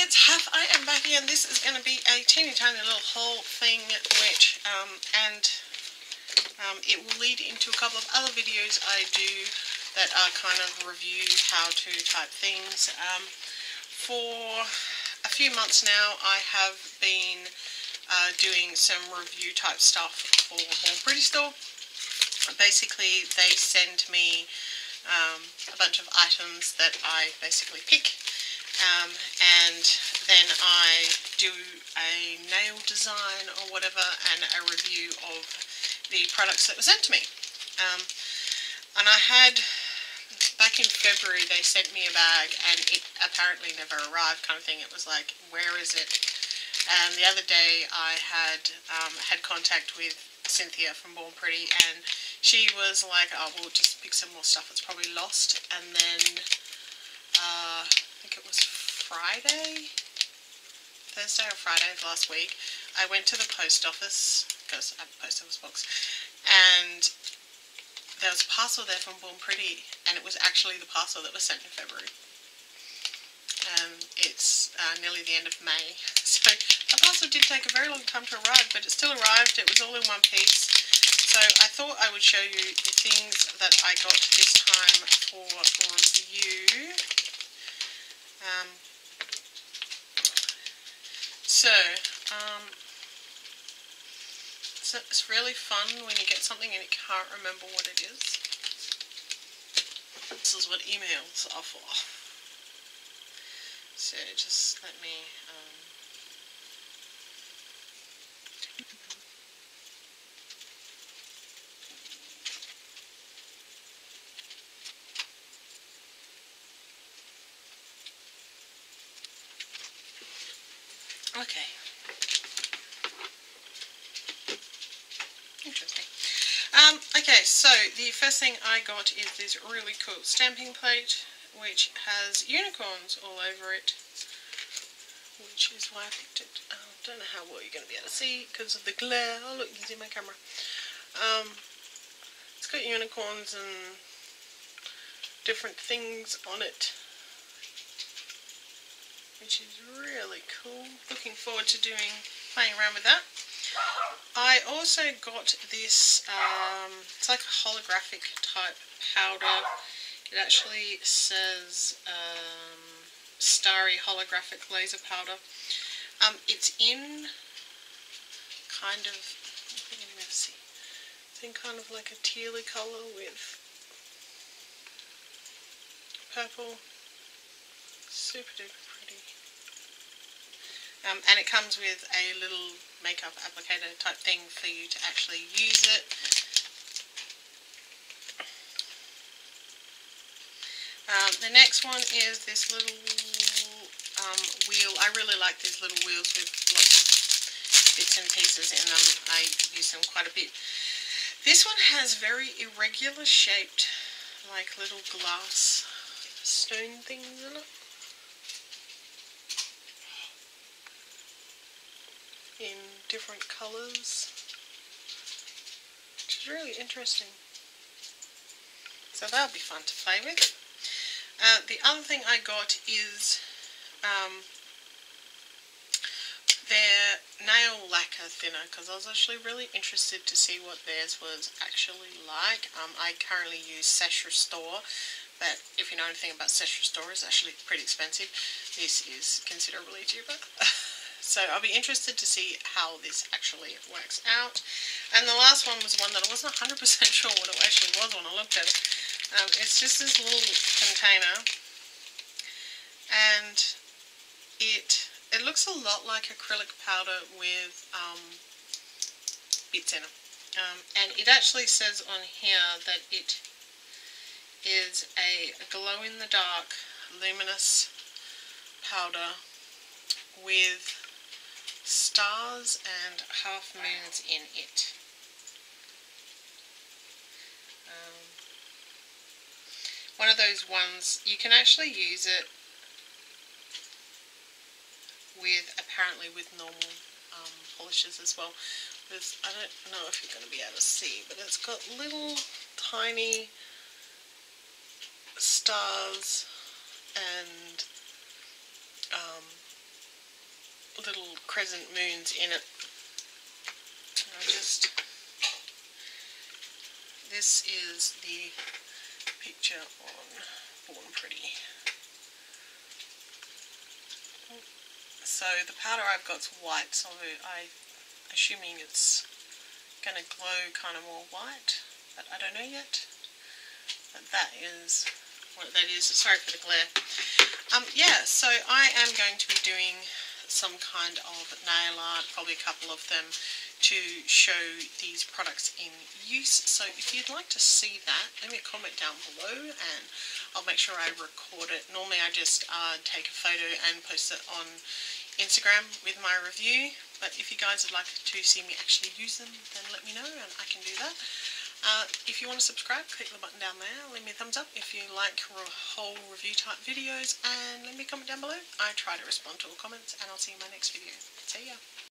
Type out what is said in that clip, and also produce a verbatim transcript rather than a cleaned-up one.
it's half. I am back again. This is going to be a teeny tiny little haul thing, which um, and um, it will lead into a couple of other videos I do that are kind of review how to type things. Um, for a few months now, I have been uh, doing some review type stuff for Born Pretty Store. Basically, they send me um, a bunch of items that I basically pick. Um, and then I do a nail design or whatever and a review of the products that were sent to me. Um, and I had, back in February, they sent me a bag and it apparently never arrived, kind of thing. It was like, where is it? And the other day I had um, had contact with Cynthia from Born Pretty, and she was like, oh, we'll just pick some more stuff, it's probably lost. And then uh, I think it was Friday, Thursday or Friday of last week, I went to the post office, because I have a post office box, and there was a parcel there from Born Pretty, and it was actually the parcel that was sent in February. Um, it's uh, nearly the end of May, so the parcel did take a very long time to arrive, but it still arrived. It was all in one piece, so I thought I would show you the things that I got this time for review. Um, so, um, so, it's really fun when you get something and you can't remember what it is. This is what emails are for. So just let me, um, okay. Interesting. Um, okay, so the first thing I got is this really cool stamping plate, which has unicorns all over it, which is why I picked it. I um, don't know how well you're going to be able to see because of the glare. Oh, look, you can see my camera. Um, it's got unicorns and different things on it, which is really cool. Looking forward to doing, playing around with that. I also got this, um, it's like a holographic type powder. It actually says um, Starry Holographic Laser Powder. Um, it's in kind of, I think I'm going to see, it's in kind of like a tealy colour with purple. Super duper. Um, and it comes with a little makeup applicator type thing for you to actually use it. Um, the next one is this little um, wheel. I really like these little wheels with lots of bits and pieces in them. I use them quite a bit. This one has very irregular shaped, like little glass stone things in it. In different colours, which is really interesting. So that'll be fun to play with. Uh, the other thing I got is um, their nail lacquer thinner, because I was actually really interested to see what theirs was actually like. Um, I currently use Seche Restore, but if you know anything about Seche Restore, it's actually pretty expensive. This is considerably cheaper. So I'll be interested to see how this actually works out. And the last one was one that I wasn't one hundred percent sure what it actually was when I looked at it. Um, it's just this little container. And it it looks a lot like acrylic powder with um, bits in it. Um, and it actually says on here that it is a glow-in-the-dark luminous powder with stars and half moons in it. Um, one of those ones, you can actually use it with, apparently with normal um, polishes as well. There's, I don't know if you're going to be able to see, but it's got little tiny stars and um, little crescent moons in it. And I just, this is the picture on Born Pretty. So the powder I've got's white, so I'm assuming it's going to glow kind of more white, but I don't know yet. But that is what that is. Sorry for the glare. Um, yeah, so I am going to be doing some kind of nail art, probably a couple of them, to show these products in use. So if you'd like to see that, leave me a comment down below and I'll make sure I record it. Normally I just uh, take a photo and post it on Instagram with my review, but if you guys would like to see me actually use them, then let me know and I can do that. Uh, if you want to subscribe, click the button down there, leave me a thumbs up if you like re whole review type videos, and leave me a comment down below. I try to respond to all comments, and I'll see you in my next video. See ya!